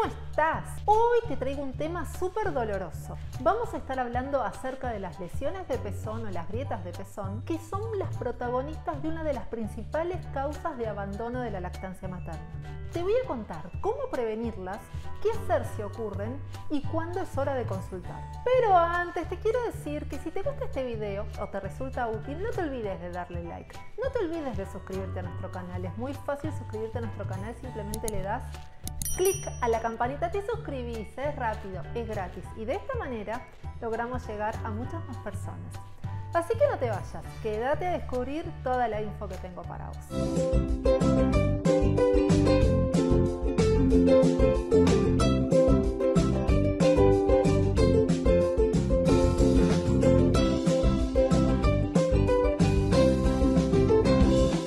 ¿Cómo estás? Hoy te traigo un tema súper doloroso. Vamos a estar hablando acerca de las lesiones de pezón o las grietas de pezón, que son las protagonistas de una de las principales causas de abandono de la lactancia materna. Te voy a contar cómo prevenirlas, qué hacer si ocurren y cuándo es hora de consultar. Pero antes te quiero decir que si te gusta este video o te resulta útil, no te olvides de darle like. No te olvides de suscribirte a nuestro canal. Es muy fácil suscribirte a nuestro canal, simplemente le das clic a la campanita, te suscribís, es rápido, es gratis y de esta manera logramos llegar a muchas más personas. Así que no te vayas, quédate a descubrir toda la info que tengo para vos.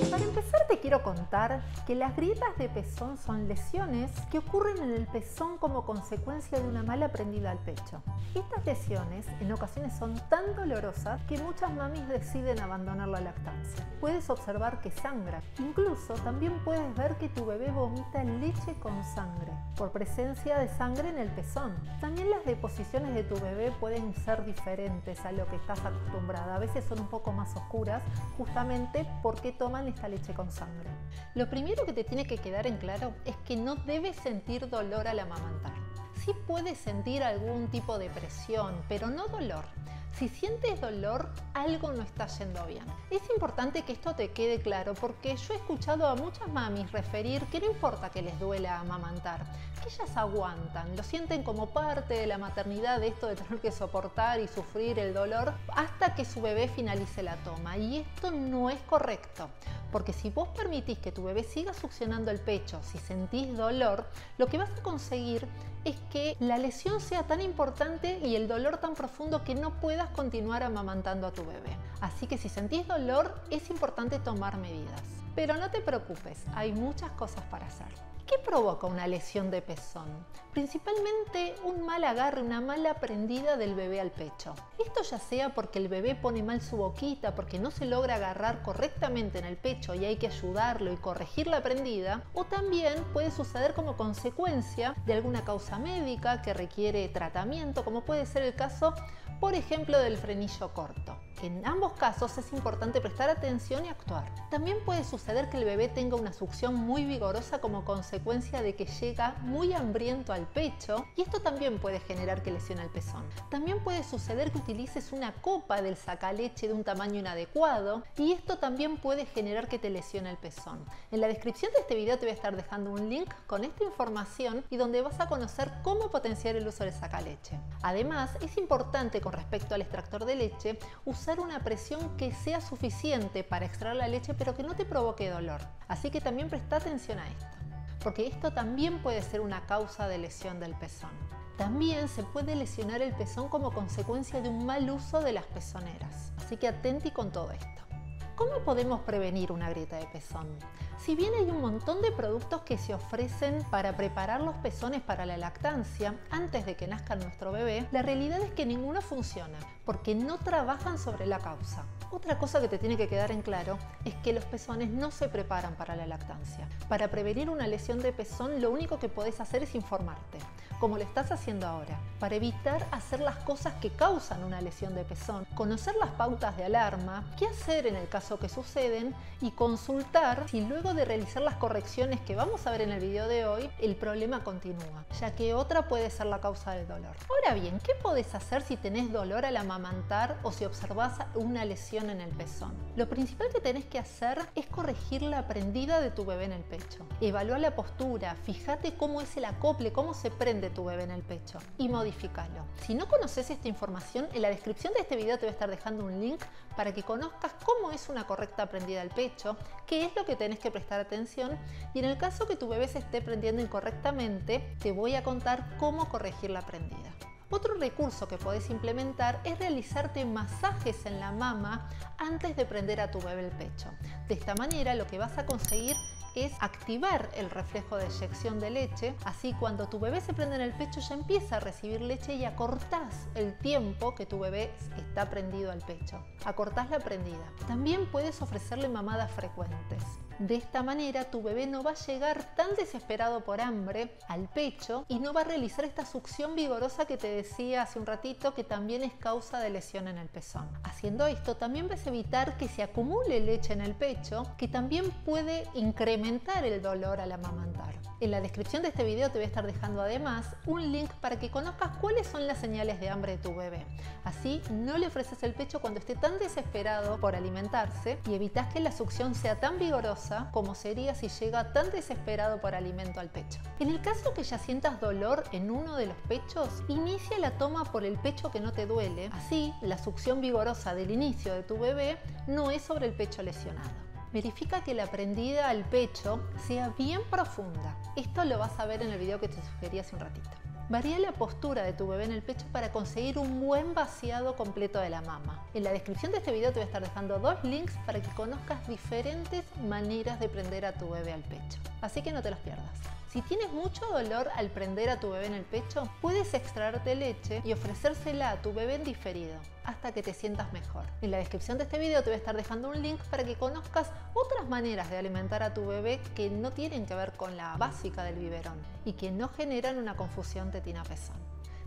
Para empezar te quiero contar que las grietas de pezón son lesiones que ocurren en el pezón como consecuencia de una mala prendida al pecho. Estas lesiones en ocasiones son tan dolorosas que muchas mamis deciden abandonar la lactancia. Puedes observar que sangra, incluso también puedes ver que tu bebé vomita leche con sangre, por presencia de sangre en el pezón. También las deposiciones de tu bebé pueden ser diferentes a lo que estás acostumbrada, a veces son un poco más oscuras justamente porque toman esta leche con sangre. Lo primero que te tiene que quedar en claro es que no debes sentir dolor al amamantar. Sí puedes sentir algún tipo de presión, pero no dolor. Si sientes dolor, algo no está yendo bien. Es importante que esto te quede claro porque yo he escuchado a muchas mamis referir que no importa que les duela amamantar, que ellas aguantan, lo sienten como parte de la maternidad, de esto de tener que soportar y sufrir el dolor hasta que su bebé finalice la toma. Y esto no es correcto, porque si vos permitís que tu bebé siga succionando el pecho, si sentís dolor, lo que vas a conseguir es que la lesión sea tan importante y el dolor tan profundo que no puedas continuar amamantando a tu bebé. Así que si sentís dolor, es importante tomar medidas. Pero no te preocupes, hay muchas cosas para hacer. ¿Qué provoca una lesión de pezón? Principalmente un mal agarre, una mala prendida del bebé al pecho. Esto ya sea porque el bebé pone mal su boquita, porque no se logra agarrar correctamente en el pecho y hay que ayudarlo y corregir la prendida, o también puede suceder como consecuencia de alguna causa médica que requiere tratamiento, como puede ser el caso, por ejemplo, del frenillo corto. En ambos casos es importante prestar atención y actuar. También puede suceder que el bebé tenga una succión muy vigorosa como consecuencia de que llega muy hambriento al pecho y esto también puede generar que lesione el pezón. También puede suceder que utilices una copa del sacaleche de un tamaño inadecuado y esto también puede generar que te lesione el pezón. En la descripción de este video te voy a estar dejando un link con esta información y donde vas a conocer cómo potenciar el uso del sacaleche. Además, es importante con respecto al extractor de leche, usar una presión que sea suficiente para extraer la leche pero que no te provoque dolor. Así que también presta atención a esto, porque esto también puede ser una causa de lesión del pezón. También se puede lesionar el pezón como consecuencia de un mal uso de las pezoneras. Así que atenti con todo esto. ¿Cómo podemos prevenir una grieta de pezón? Si bien hay un montón de productos que se ofrecen para preparar los pezones para la lactancia antes de que nazca nuestro bebé, la realidad es que ninguno funciona porque no trabajan sobre la causa. Otra cosa que te tiene que quedar en claro es que los pezones no se preparan para la lactancia. Para prevenir una lesión de pezón, lo único que podés hacer es informarte, como lo estás haciendo ahora, para evitar hacer las cosas que causan una lesión de pezón, conocer las pautas de alarma, qué hacer en el caso que suceden y consultar si luego de realizar las correcciones que vamos a ver en el video de hoy, el problema continúa, ya que otra puede ser la causa del dolor. Ahora bien, ¿qué podés hacer si tenés dolor al amamantar o si observás una lesión en el pezón? Lo principal que tenés que hacer es corregir la prendida de tu bebé en el pecho. Evalúa la postura, fíjate cómo es el acople, cómo se prende tu bebé en el pecho y modifícalo. Si no conoces esta información, en la descripción de este video te voy a estar dejando un link para que conozcas cómo es una correcta prendida al pecho, qué es lo que tenés que prestar atención y en el caso que tu bebé se esté prendiendo incorrectamente, te voy a contar cómo corregir la prendida. Otro recurso que podés implementar es realizarte masajes en la mama antes de prender a tu bebé el pecho. De esta manera lo que vas a conseguir es activar el reflejo de eyección de leche, así cuando tu bebé se prende en el pecho ya empieza a recibir leche y acortás el tiempo que tu bebé está prendido al pecho, acortás la prendida. También puedes ofrecerle mamadas frecuentes. De esta manera tu bebé no va a llegar tan desesperado por hambre al pecho y no va a realizar esta succión vigorosa que te decía hace un ratito, que también es causa de lesión en el pezón. Haciendo esto también vas a evitar que se acumule leche en el pecho, que también puede incrementar el dolor al amamantar. En la descripción de este video te voy a estar dejando además un link para que conozcas cuáles son las señales de hambre de tu bebé. Así no le ofreces el pecho cuando esté tan desesperado por alimentarse y evitas que la succión sea tan vigorosa como sería si llega tan desesperado por alimento al pecho. En el caso que ya sientas dolor en uno de los pechos, inicia la toma por el pecho que no te duele. Así la succión vigorosa del inicio de tu bebé no es sobre el pecho lesionado. Verifica que la prendida al pecho sea bien profunda. Esto lo vas a ver en el video que te sugerí hace un ratito. Varía la postura de tu bebé en el pecho para conseguir un buen vaciado completo de la mama. En la descripción de este video te voy a estar dejando dos links para que conozcas diferentes maneras de prender a tu bebé al pecho. Así que no te los pierdas. Si tienes mucho dolor al prender a tu bebé en el pecho, puedes extraerte leche y ofrecérsela a tu bebé en diferido hasta que te sientas mejor. En la descripción de este video te voy a estar dejando un link para que conozcas otras maneras de alimentar a tu bebé que no tienen que ver con la básica del biberón y que no generan una confusión tetina-pezón.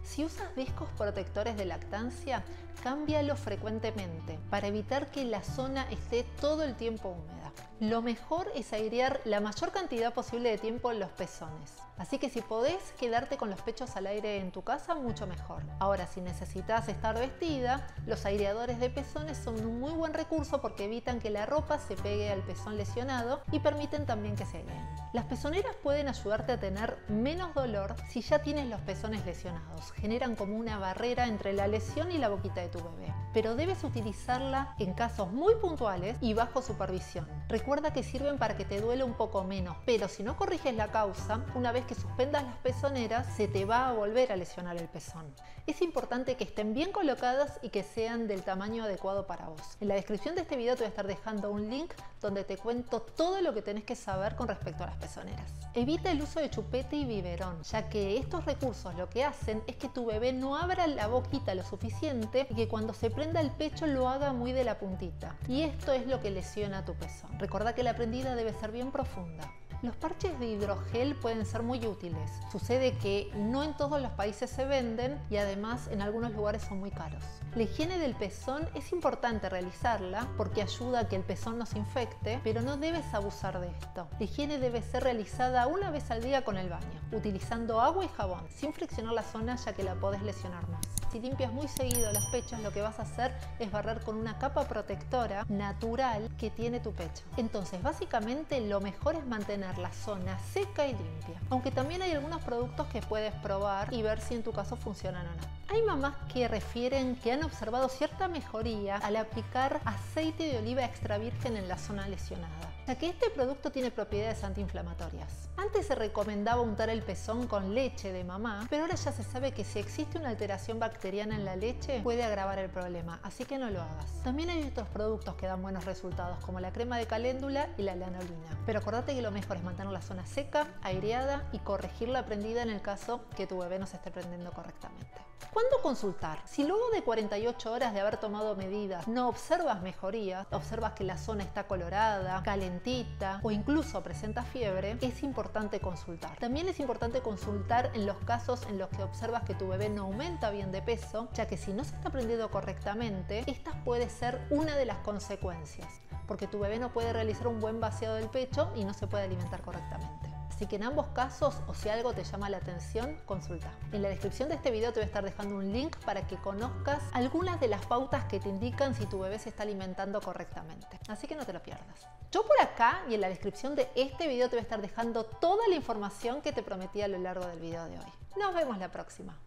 Si usas discos protectores de lactancia, cámbialos frecuentemente para evitar que la zona esté todo el tiempo húmeda. Lo mejor es airear la mayor cantidad posible de tiempo los pezones. Así que si podés quedarte con los pechos al aire en tu casa, mucho mejor. Ahora, si necesitas estar vestida, los aireadores de pezones son un muy buen recurso porque evitan que la ropa se pegue al pezón lesionado y permiten también que se airen. Las pezoneras pueden ayudarte a tener menos dolor si ya tienes los pezones lesionados. Generan como una barrera entre la lesión y la boquita de tu bebé. Pero debes utilizarla en casos muy puntuales y bajo supervisión. Recuerda que sirven para que te duele un poco menos, pero si no corriges la causa, una vez que suspendas las pezoneras, se te va a volver a lesionar el pezón. Es importante que estén bien colocadas y que sean del tamaño adecuado para vos. En la descripción de este video te voy a estar dejando un link donde te cuento todo lo que tenés que saber con respecto a las pezoneras. Evita el uso de chupete y biberón, ya que estos recursos lo que hacen es que tu bebé no abra la boquita lo suficiente y que cuando se prenda el pecho lo haga muy de la puntita. Y esto es lo que lesiona tu pezón. Recordá que la prendida debe ser bien profunda. Los parches de hidrogel pueden ser muy útiles. Sucede que no en todos los países se venden y además en algunos lugares son muy caros. La higiene del pezón es importante realizarla porque ayuda a que el pezón no se infecte, pero no debes abusar de esto. La higiene debe ser realizada una vez al día con el baño, utilizando agua y jabón, sin friccionar la zona ya que la podés lesionar más. Si limpias muy seguido los pechos, lo que vas a hacer es barrer con una capa protectora natural que tiene tu pecho. Entonces, básicamente lo mejor es mantener la zona seca y limpia. Aunque también hay algunos productos que puedes probar y ver si en tu caso funcionan o no. Hay mamás que refieren que han observado cierta mejoría al aplicar aceite de oliva extra virgen en la zona lesionada, ya que este producto tiene propiedades antiinflamatorias. Antes se recomendaba untar el pezón con leche de mamá, pero ahora ya se sabe que si existe una alteración bacteriana en la leche puede agravar el problema, así que no lo hagas. También hay otros productos que dan buenos resultados, como la crema de caléndula y la lanolina. Pero acordate que lo mejor es mantener la zona seca, aireada y corregir la prendida en el caso que tu bebé no se esté prendiendo correctamente. ¿Cuándo consultar? Si luego de 48 horas de haber tomado medidas no observas mejorías, observas que la zona está colorada, calentita o incluso presenta fiebre, es importante consultar. También es importante consultar en los casos en los que observas que tu bebé no aumenta bien de peso, ya que si no se está prendiendo correctamente, esta puede ser una de las consecuencias, porque tu bebé no puede realizar un buen vaciado del pecho y no se puede alimentar correctamente. Así que en ambos casos, o si algo te llama la atención, consulta. En la descripción de este video te voy a estar dejando un link para que conozcas algunas de las pautas que te indican si tu bebé se está alimentando correctamente. Así que no te lo pierdas. Yo por acá y en la descripción de este video te voy a estar dejando toda la información que te prometí a lo largo del video de hoy. Nos vemos la próxima.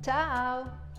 ¡Chao!